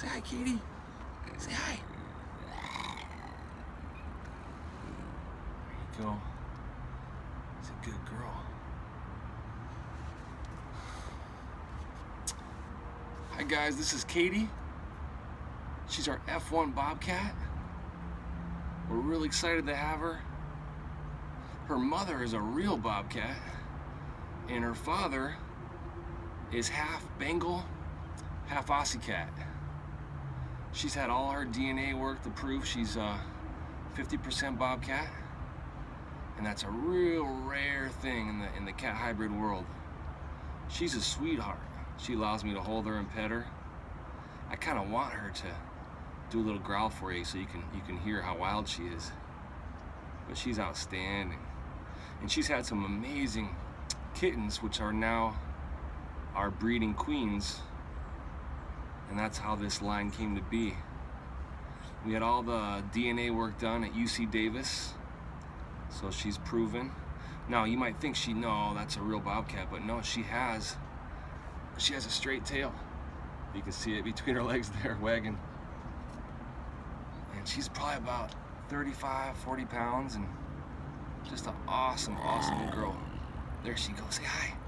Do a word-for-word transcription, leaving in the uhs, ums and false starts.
Say hi, Katie. Say hi. There you go. It's a good girl. Hi guys, this is Katie. She's our F one Bobcat. We're really excited to have her. Her mother is a real Bobcat, and her father is half Bengal, half Ocicat. She's had all her D N A work to prove she's uh, fifty percent Bobcat, and that's a real rare thing in the, in the cat hybrid world. She's a sweetheart. She allows me to hold her and pet her. I kind of want her to do a little growl for you so you can, you can hear how wild she is. But she's outstanding. And she's had some amazing kittens, which are now our breeding queens. And that's how this line came to be. We had all the D N A work done at U C Davis, so she's proven. Now, you might think she, no, that's a real Bobcat, but no, she has. She has a straight tail. You can see it between her legs there, wagging. And she's probably about thirty-five, forty pounds, and just an awesome, awesome girl. There she goes. Say hi.